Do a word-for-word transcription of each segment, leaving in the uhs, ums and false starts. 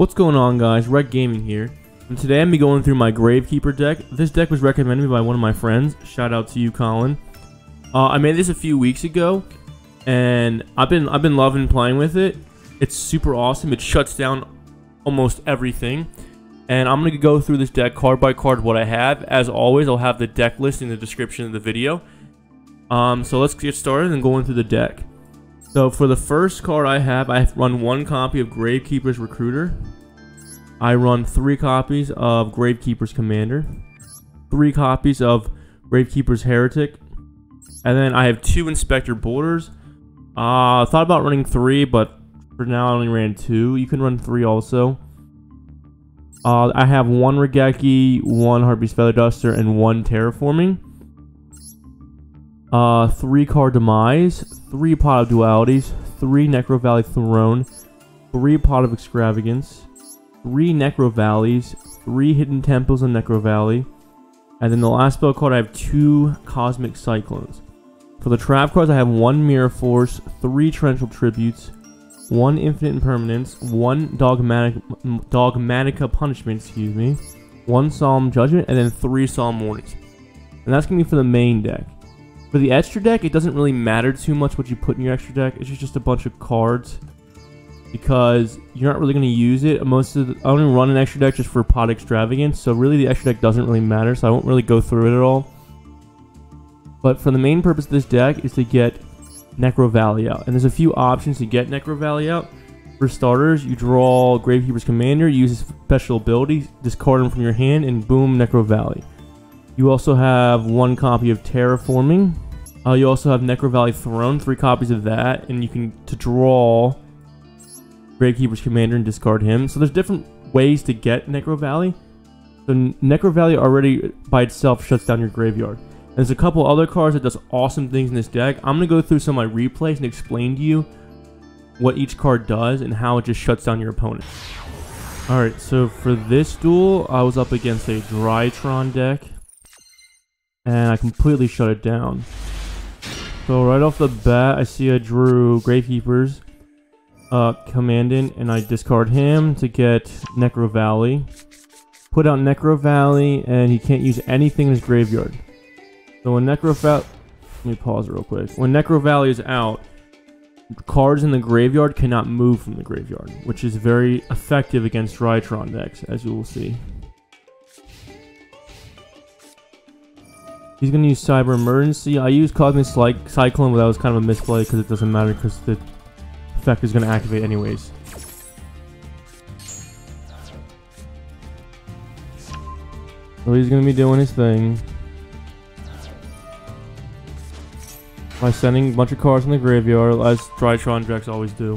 What's going on, guys? RETT Gaming here, and today I'm going to be going through my Gravekeeper deck. This deck was recommended to me by one of my friends. Shout out to you, Colin. Uh, I made this a few weeks ago, and I've been I've been loving playing with it. It's super awesome. It shuts down almost everything, and I'm going to go through this deck card by card what I have. As always, I'll have the deck list in the description of the video. Um, so let's get started and go into the deck. So for the first card I have, I run one copy of Gravekeeper's Recruiter. I run three copies of Gravekeeper's Commander, three copies of Gravekeeper's Heretic, and then I have two Inspector Boarders. I uh, thought about running three, but for now I only ran two. You can run three also. Uh, I have one Raigeki, one Harpy's Feather Duster, and one Terraforming. Uh, three Card of Demise, three Pot of Dualities, three Necro Valley Throne, three Pot of Extravagance, three Necro Valleys, three Hidden Temples of Necrovalley, and then the last spell card I have two Cosmic Cyclones. For the trap cards I have one Mirror Force, three Torrential Tributes, one Infinite Impermanence, one Dogmatik Dogmatika Punishment, excuse me, one Solemn Judgment, and then three Solemn Warnings. And that's gonna be for the main deck. For the extra deck, it doesn't really matter too much what you put in your extra deck. It's just a bunch of cards because you're not really going to use it. Most of the, I only run an extra deck just for Pot Extravagance, so really the extra deck doesn't really matter, so I won't really go through it at all. But for the main purpose of this deck is to get Necrovalley out, and there's a few options to get Necrovalley out. For starters, you draw Gravekeeper's Commander, use his special ability, discard him from your hand, and boom, Necrovalley. You also have one copy of Terraforming. Uh, you also have Necrovalley Throne, three copies of that, and you can to draw Gravekeeper's Commander and discard him. So there's different ways to get Necrovalley. The Necrovalley already by itself shuts down your graveyard. And there's a couple other cards that does awesome things in this deck. I'm gonna go through some of my replays and explain to you what each card does and how it just shuts down your opponent. All right, so for this duel, I was up against a Drytron deck. And I completely shut it down. So right off the bat, I see I drew Gravekeeper's uh, Commandant, and I discard him to get Necrovalley. Put out Necrovalley, and he can't use anything in his graveyard. So when Necrovalley, let me pause real quick. When Necrovalley is out, cards in the graveyard cannot move from the graveyard, which is very effective against Drytron decks, as you will see. He's going to use Cyber Emergency. I used Cosmic Cyclone, but that was kind of a misplay because it doesn't matter because the effect is going to activate anyways. So he's going to be doing his thing by sending a bunch of cards in the graveyard, as Drytron decks always do.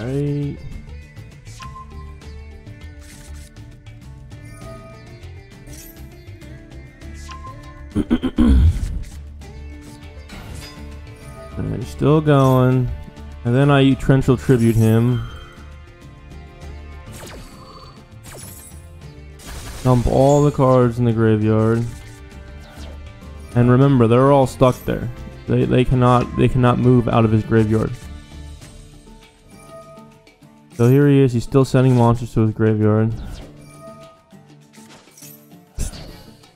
Alright. Alright, still going. And then I Torrential Tribute him. Dump all the cards in the graveyard. And remember, they're all stuck there. They they cannot they cannot move out of his graveyard. So here he is, he's still sending monsters to his graveyard.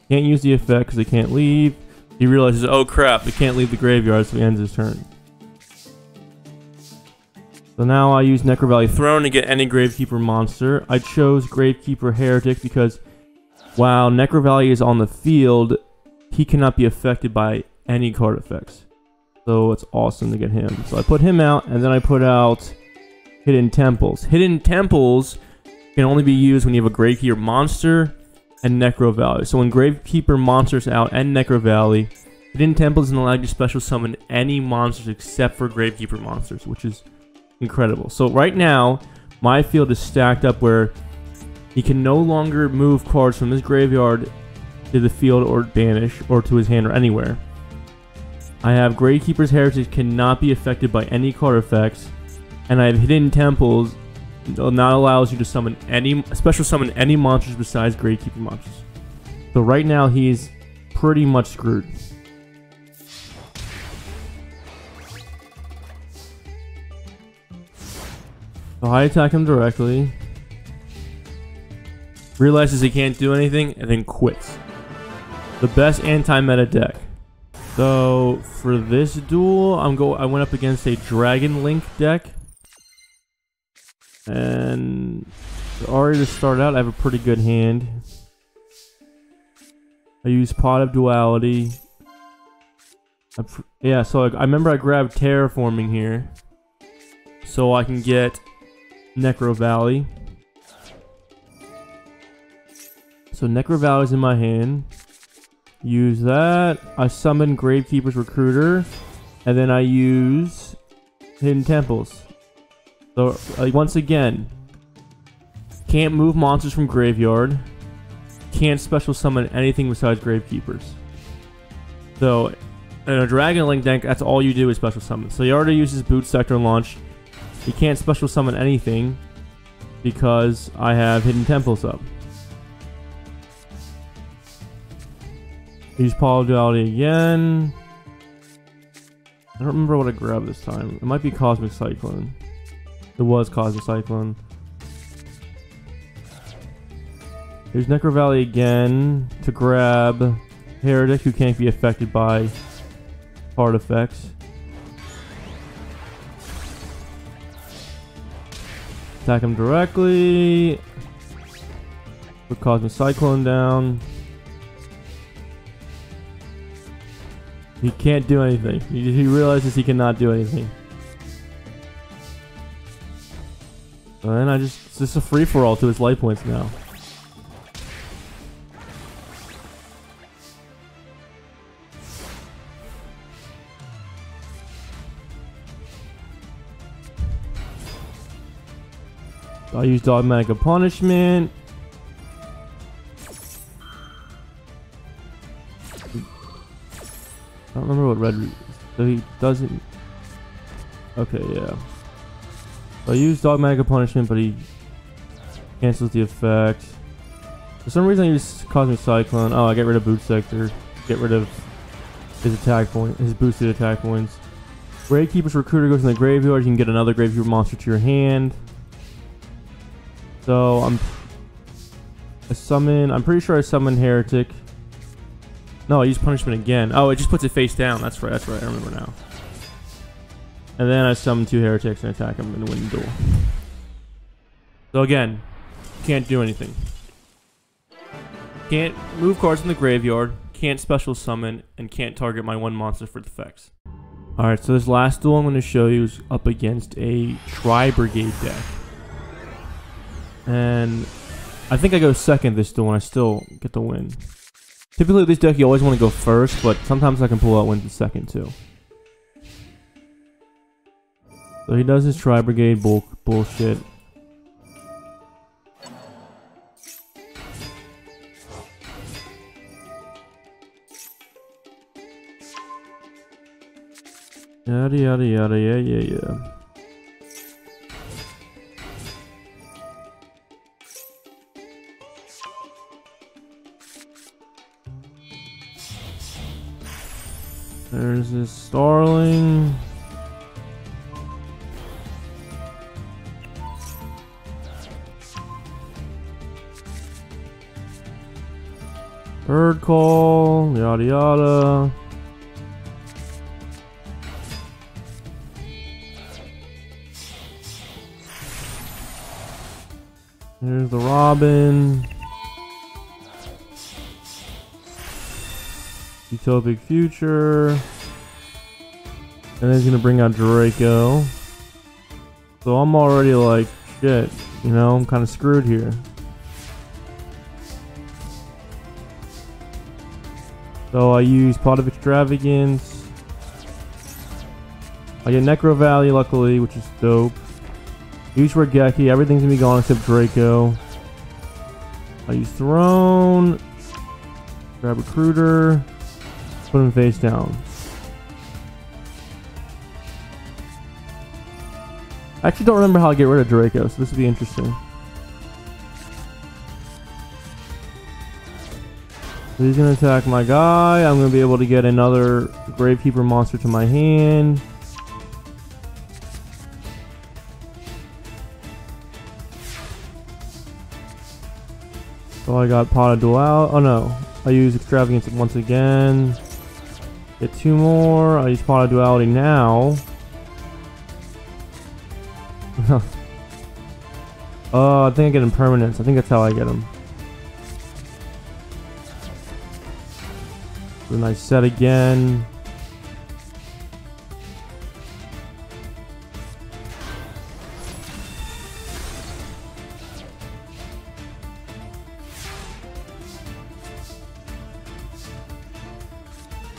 Can't use the effect because they can't leave. He realizes, oh crap, they can't leave the graveyard, so he ends his turn. So now I use Necrovalley Throne to get any Gravekeeper monster. I chose Gravekeeper Heretic because while Necrovalley is on the field, he cannot be affected by any card effects. So it's awesome to get him. So I put him out, and then I put out Hidden Temples. Hidden Temples can only be used when you have a Gravekeeper monster and Necrovalley. So when Gravekeeper monsters out and Necrovalley, Hidden Temples doesn't allow you to special summon any monsters except for Gravekeeper monsters, which is incredible. So right now, my field is stacked up where he can no longer move cards from his graveyard to the field or banish or to his hand or anywhere. I have Gravekeeper's Heritage cannot be affected by any card effects. And I have Hidden Temples, not allows you to summon any special summon any monsters besides Gravekeeper monsters. So right now he's pretty much screwed. So I attack him directly. Realizes he can't do anything and then quits. The best anti-meta deck. So for this duel, I'm go I went up against a Dragon Link deck. And already to start out, I have a pretty good hand. I use Pot of Duality. I yeah, so I, I remember I grabbed Terraforming here. So I can get Necro Valley. So Necro Valley's in my hand. Use that. I summon Gravekeeper's Recruiter. And then I use Hidden Temples. So uh, once again, can't move monsters from graveyard. Can't special summon anything besides Gravekeepers. So in a Dragon Link deck, that's all you do is special summon. So he already uses Boot Sector Launch. He can't special summon anything because I have Hidden Temples up. Use Pot of Duality again. I don't remember what I grabbed this time. It might be Cosmic Cyclone. It was Cosmic Cyclone. Here's Necro Valley again to grab Heretic, who can't be affected by artifacts. Attack him directly. Put Cosmic Cyclone down. He can't do anything. He, he realizes he cannot do anything. And then I just, it's just a free for all to his life points now. I use Dogmatika Punishment. I don't remember what red is. So he doesn't. Okay, yeah. So I use Dogmatika Punishment, but he cancels the effect. For some reason, I use Cosmic Cyclone. Oh, I get rid of Boot Sector. Get rid of his attack point, his boosted attack points. Gravekeeper's Recruiter goes in the graveyard. You can get another Gravekeeper monster to your hand. So I'm I summon, I'm pretty sure I summon Heretic. No, I use Punishment again. Oh, it just puts it face down. That's right, that's right, I remember now. And then I summon two Heretics and attack them and win the duel. So again, can't do anything. Can't move cards from the graveyard, can't special summon, and can't target my one monster for the effects. Alright, so this last duel I'm going to show you is up against a Tri-Brigade deck. And I think I go second this duel and I still get the win. Typically with this deck you always want to go first, but sometimes I can pull out wins in second too. So he does his Tri-Brigade bull bullshit. Yada yada yada, yeah yeah yeah. There's this Starling. Bird call, yada yada. There's the Robin. Utopic Future. And then he's gonna bring out Draco. So I'm already like, shit, you know, I'm kinda screwed here. So I use Pot of Extravagance. I get Necro Valley luckily, which is dope. Use Raigeki, everything's gonna be gone except Draco. I use Throne. Grab Recruiter. Put him face down. I actually don't remember how I get rid of Draco, so this would be interesting. He's going to attack my guy. I'm going to be able to get another Gravekeeper monster to my hand. So I got Pot of Dual out. Oh no. I use Extravagance once again. Get two more. I use Pot of Duality now. Oh, uh, I think I get Impermanence. I think that's how I get him. Then I set again.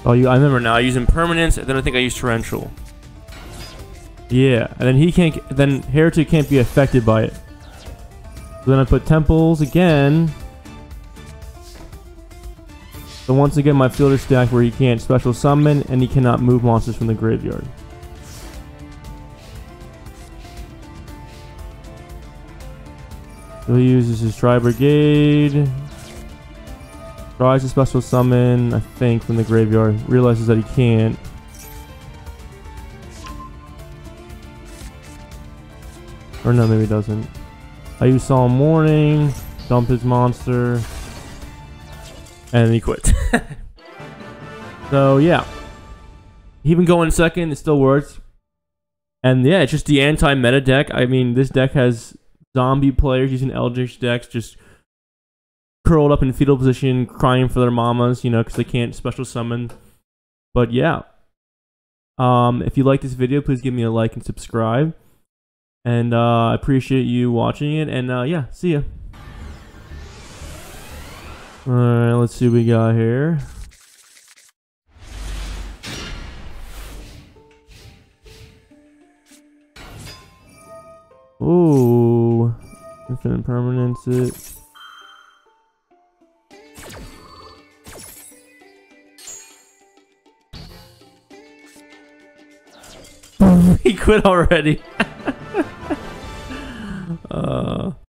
Oh, you, I remember now. I use Impermanence, and then I think I use Torrential. Yeah, and then he can't. Then Heretic can't be affected by it. So then I put Temples again. So once again, my fielder stack where he can't special summon and he cannot move monsters from the graveyard. So he uses his Tri-Brigade. Tries to special summon, I think, from the graveyard. Realizes that he can't. Or no, maybe he doesn't. I use Solemn Warning, dump his monster. And he quit. So yeah, even going second, it still works. And yeah, it's just the anti-meta deck. I mean, this deck has zombie players using Eldritch decks, just curled up in fetal position, crying for their mamas, you know, because they can't special summon. But yeah, um, if you like this video, please give me a like and subscribe. And uh, I appreciate you watching it. And uh, yeah, see ya. Alright, let's see what we got here. Ooh. Infinite Impermanence it. He quit already. uh